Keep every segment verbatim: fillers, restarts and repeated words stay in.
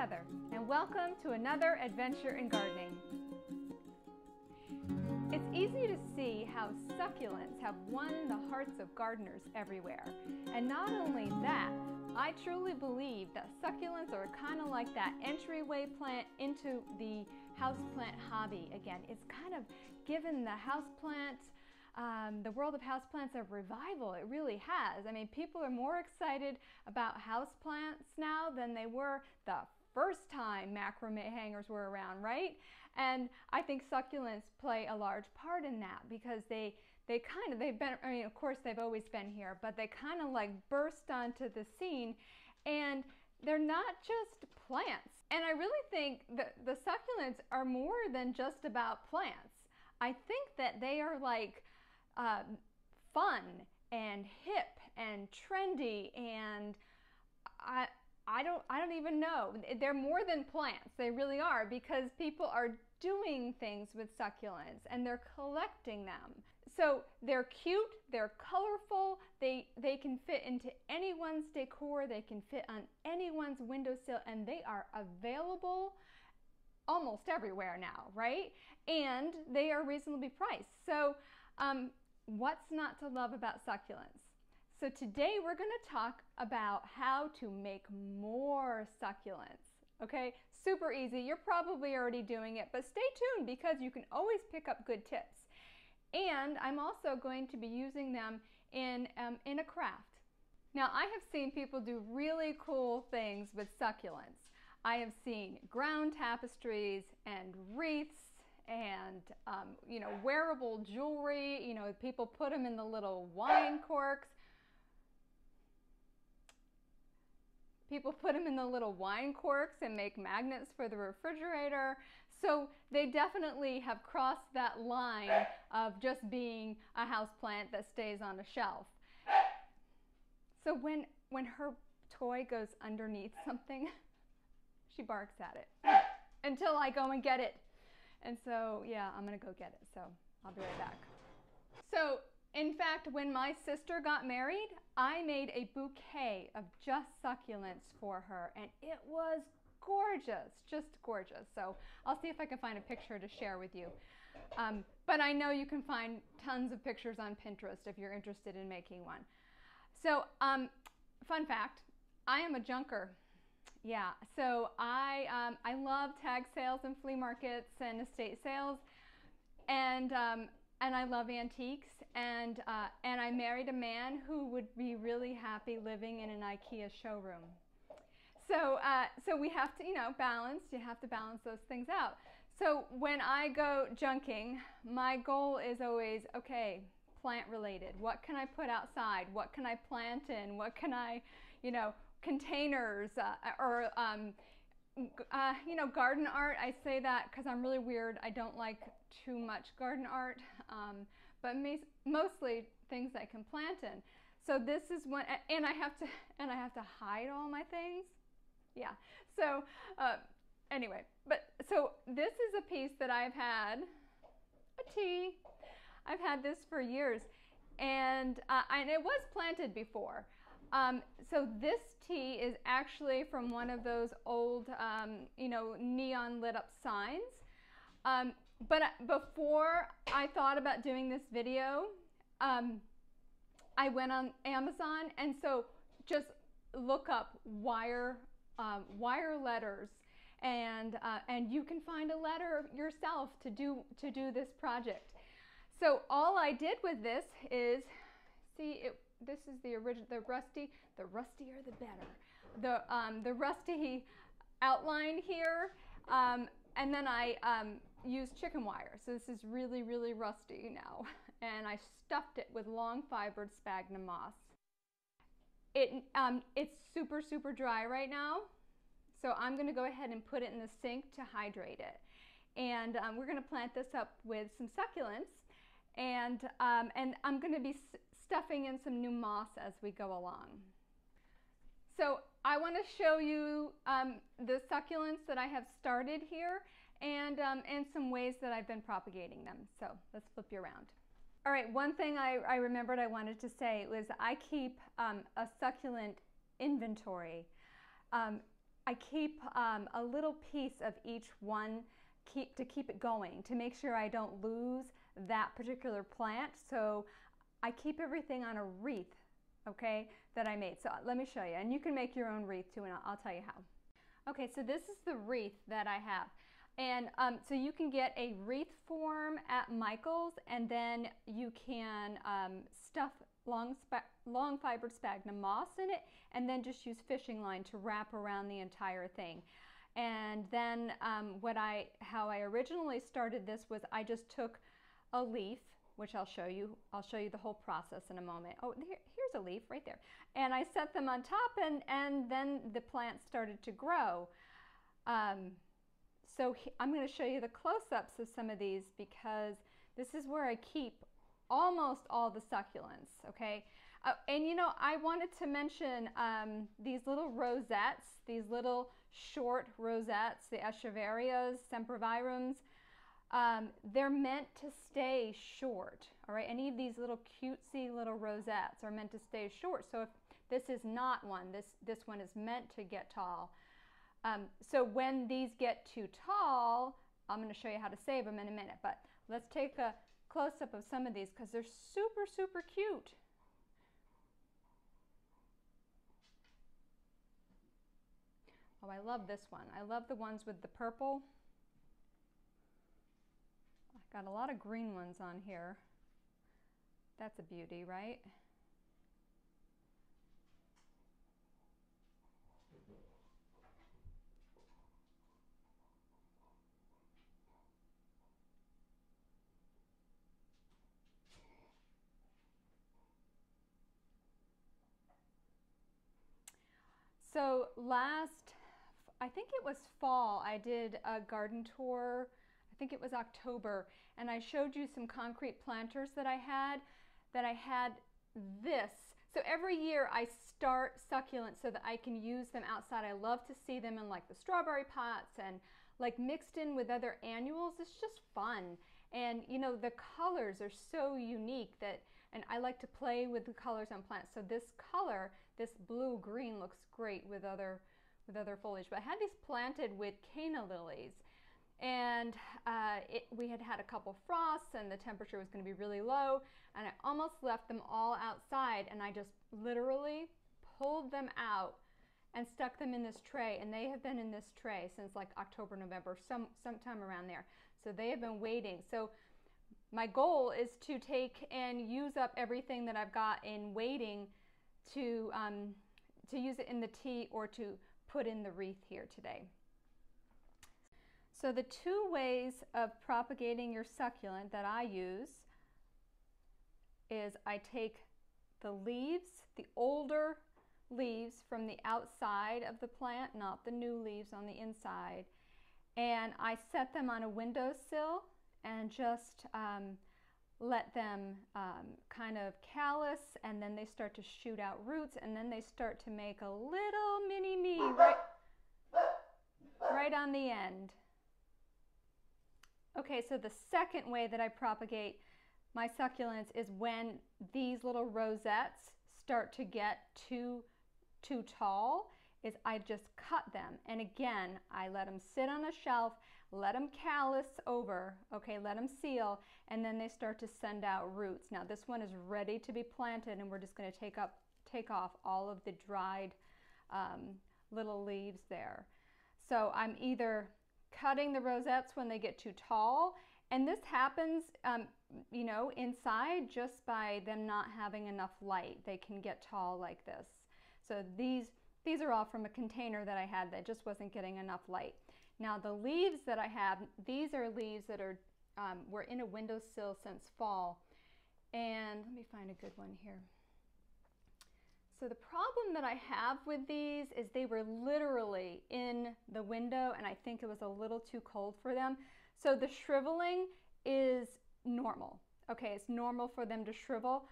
Heather, and welcome to another Adventure in Gardening. It's easy to see how succulents have won the hearts of gardeners everywhere. And not only that, I truly believe that succulents are kind of like that entryway plant into the houseplant hobby. Again, it's kind of given the houseplant, um, the world of houseplants a revival. It really has. I mean, people are more excited about houseplants now than they were the first time macrame hangers were around, right? And I think succulents play a large part in that because they they kind of, they've been, I mean, of course they've always been here, but they kind of like burst onto the scene, and they're not just plants. And I really think that the succulents are more than just about plants. I think that they are like uh, fun and hip and trendy, and I, I don't, I don't even know. They're more than plants. They really are, because people are doing things with succulents and they're collecting them. So they're cute, they're colorful, they, they can fit into anyone's decor, they can fit on anyone's windowsill, and they are available almost everywhere now, right? And they are reasonably priced. So um, what's not to love about succulents? So today we're going to talk about how to make more succulents. Okay, super easy. You're probably already doing it, but stay tuned because you can always pick up good tips. And I'm also going to be using them in, um, in a craft. Now, I have seen people do really cool things with succulents. I have seen ground tapestries and wreaths, and um, you know, wearable jewelry. You know, people put them in the little wine corks. People put them in the little wine corks and make magnets for the refrigerator. So they definitely have crossed that line of just being a houseplant that stays on a shelf. So when, when her toy goes underneath something, she barks at it until I go and get it. And so, yeah, I'm gonna go get it. So I'll be right back. So, in fact, when my sister got married, I made a bouquet of just succulents for her, and it was gorgeous, just gorgeous. So I'll see if I can find a picture to share with you. Um, but I know you can find tons of pictures on Pinterest if you're interested in making one. So, um, fun fact, I am a junker. Yeah, so I, um, I love tag sales and flea markets and estate sales, and um, and I love antiques, and, uh, and I married a man who would be really happy living in an IKEA showroom. So, uh, so we have to, you know, balance, you have to balance those things out. So when I go junking, my goal is always, okay, plant related. What can I put outside? What can I plant in? What can I, you know, containers, uh, or, um, Uh, you know, garden art. I say that because I'm really weird. I don't like too much garden art, um, but mostly things I can plant in. So this is one, and I have to, and I have to hide all my things. Yeah. So uh, anyway, but so this is a piece that I've had a tea. I've had this for years, and uh, and it was planted before. Um, so this tea is actually from one of those old, um, you know, neon lit up signs. Um, but before I thought about doing this video, um, I went on Amazon, and so just look up wire, um, wire letters, and, uh, and you can find a letter yourself to do, to do this project. So all I did with this is, see, it, this is the original, the rusty, the rustier the better. The, um, the rusty outline here, um, and then I um, used chicken wire. So this is really, really rusty now. And I stuffed it with long fibered sphagnum moss. It, um, it's super, super dry right now. So I'm gonna go ahead and put it in the sink to hydrate it. And um, we're gonna plant this up with some succulents. And, um, and I'm going to be stuffing in some new moss as we go along. So I want to show you um, the succulents that I have started here, and, um, and some ways that I've been propagating them. So let's flip you around. All right, one thing I, I remembered I wanted to say was I keep um, a succulent inventory. Um, I keep um, a little piece of each one keep, to keep it going, to make sure I don't lose that particular plant. So I keep everything on a wreath, okay, that I made. So let me show you, and you can make your own wreath too, and I'll, I'll tell you how. Okay, so this is the wreath that I have. And um, so you can get a wreath form at Michael's, and then you can um, stuff long, long fibered sphagnum moss in it, and then just use fishing line to wrap around the entire thing. And then um, what I, how I originally started this was I just took a leaf, which I'll show you. I'll show you the whole process in a moment. Oh, here, here's a leaf right there. And I set them on top, and, and then the plant started to grow. Um, So I'm going to show you the close-ups of some of these, because this is where I keep almost all the succulents, okay? Uh, and you know, I wanted to mention um, these little rosettes, these little short rosettes, the Echeverias, Sempervirums. Um, they're meant to stay short, all right? Any of these little cutesy little rosettes are meant to stay short. So if this is not one, this, this one is meant to get tall. Um, so when these get too tall, I'm going to show you how to save them in a minute, but let's take a close-up of some of these, because they're super, super cute. Oh, I love this one. I love the ones with the purple. I got a lot of green ones on here. That's a beauty, right? So last, I think it was fall, I did a garden tour, I think it was October, and I showed you some concrete planters that I had, that I had this. So every year I start succulents so that I can use them outside. I love to see them in like the strawberry pots and like mixed in with other annuals. It's just fun. And you know, the colors are so unique that, and I like to play with the colors on plants. So this color, this blue green, looks great with other, with other foliage. But I had these planted with canna lilies, and uh, it, we had had a couple frosts and the temperature was going to be really low, and I almost left them all outside, and I just literally pulled them out and stuck them in this tray, and they have been in this tray since like October, November, some sometime around there. So they have been waiting. So my goal is to take and use up everything that I've got in waiting to, um, to use it in the tea or to put in the wreath here today. So the two ways of propagating your succulent that I use is I take the leaves, the older leaves from the outside of the plant, not the new leaves on the inside, and I set them on a windowsill and just um, let them um, kind of callus, and then they start to shoot out roots, and then they start to make a little mini me right, right on the end. Okay, so the second way that I propagate my succulents is when these little rosettes start to get too too tall, is I just cut them. And again, I let them sit on a shelf, let them callus over, okay, let them seal, and then they start to send out roots. Now this one is ready to be planted, and we're just going to take up, take off all of the dried um, little leaves there. So I'm either cutting the rosettes when they get too tall, and this happens, um, you know, inside just by them not having enough light. They can get tall like this. So these, these are all from a container that I had that just wasn't getting enough light. Now the leaves that I have, these are leaves that are, um, were in a windowsill since fall. And let me find a good one here. So the problem that I have with these is they were literally in the window, and I think it was a little too cold for them. So the shriveling is normal. Okay, it's normal for them to shrivel,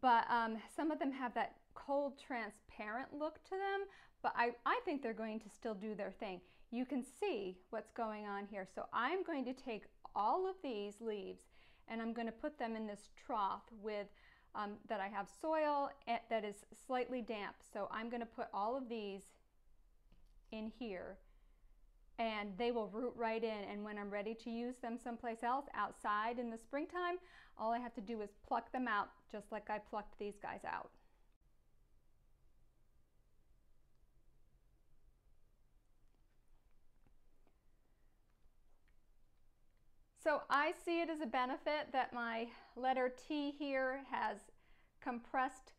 but um, some of them have that cold, transparent look to them, but I, I think they're going to still do their thing. You can see what's going on here. So I'm going to take all of these leaves, and I'm going to put them in this trough with um, that I have soil that is slightly damp. So I'm going to put all of these in here, and they will root right in. And when I'm ready to use them someplace else outside in the springtime, all I have to do is pluck them out, just like I plucked these guys out. So I see it as a benefit that my letter T here has compressed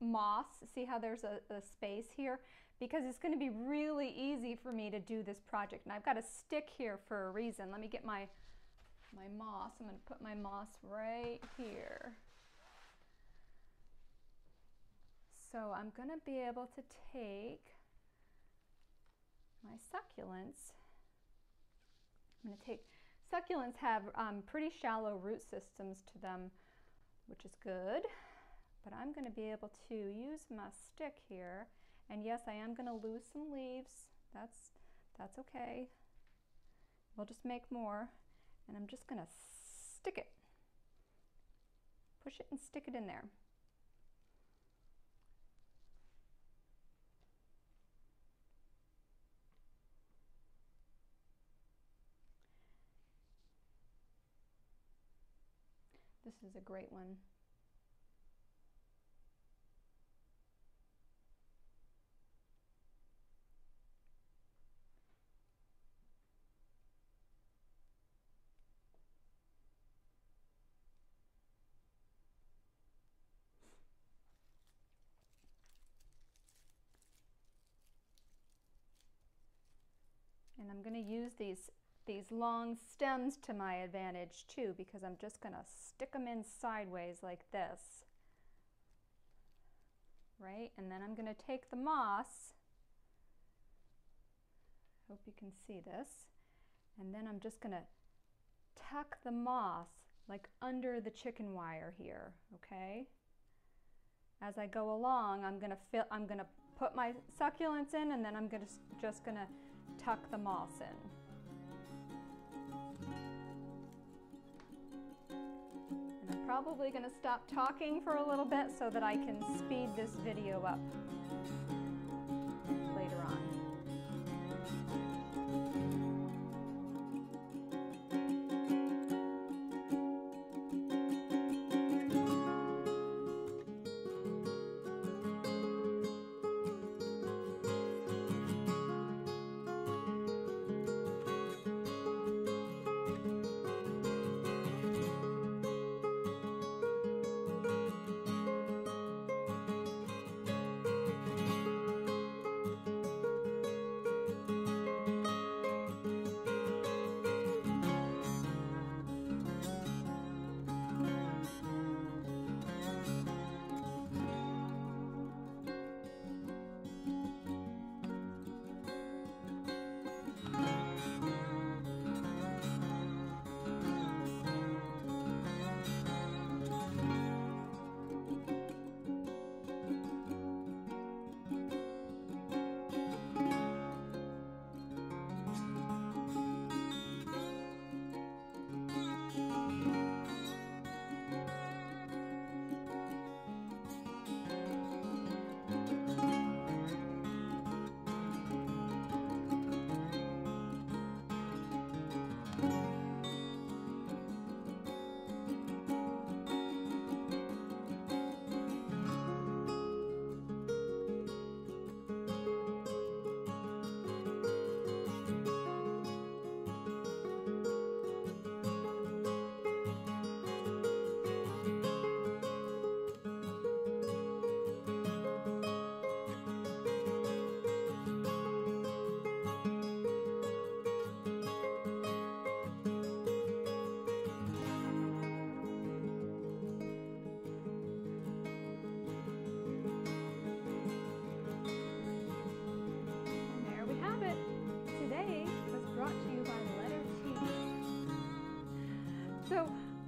moss. See how there's a, a space here? Because it's going to be really easy for me to do this project. And I've got a stick here for a reason. Let me get my, my moss. I'm going to put my moss right here. So I'm going to be able to take my succulents. I'm going to take... Succulents have um, pretty shallow root systems to them, which is good, but I'm going to be able to use my stick here. And yes, I am going to lose some leaves. That's, that's okay. We'll just make more, and I'm just going to stick it. Push it and stick it in there. This is a great one. And I'm going to use these these long stems to my advantage too, because I'm just going to stick them in sideways like this, right? And then I'm going to take the moss, hope you can see this, and then I'm just going to tuck the moss like under the chicken wire here, okay? As I go along, I'm going to fill, I'm going to put my succulents in, and then I'm going to just going to tuck the moss in. Probably going to stop talking for a little bit so that I can speed this video up later on.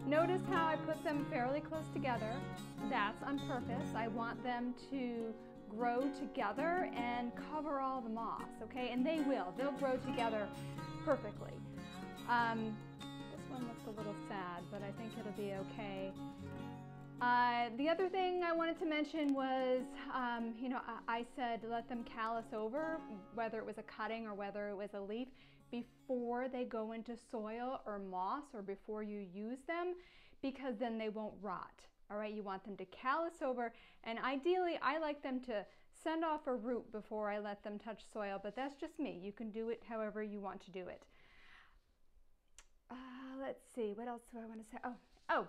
Notice how I put them fairly close together. That's on purpose. I want them to grow together and cover all the moss, okay? And they will. They'll grow together perfectly. Um, this one looks a little sad, but I think it'll be okay. Uh, the other thing I wanted to mention was, um, you know, I, I said let them callus over, whether it was a cutting or whether it was a leaf, before they go into soil or moss or before you use them, because then they won't rot. All right, you want them to callus over, and ideally I like them to send off a root before I let them touch soil, but that's just me. You can do it however you want to do it. Uh, let's see, what else do I want to say? Oh, oh.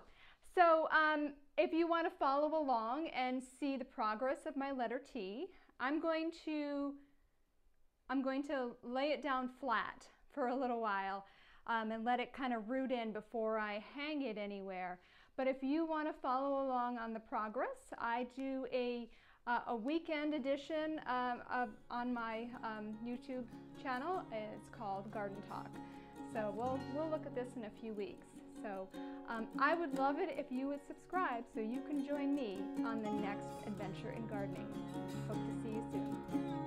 So um, if you want to follow along and see the progress of my letter T, I'm going to, I'm going to lay it down flat for a little while um, and let it kind of root in before I hang it anywhere. But if you want to follow along on the progress, I do a, uh, a weekend edition um, of, on my um, YouTube channel. It's called Garden Talk. So we'll, we'll look at this in a few weeks. So um, I would love it if you would subscribe so you can join me on the next Adventure in Gardening. Hope to see you soon.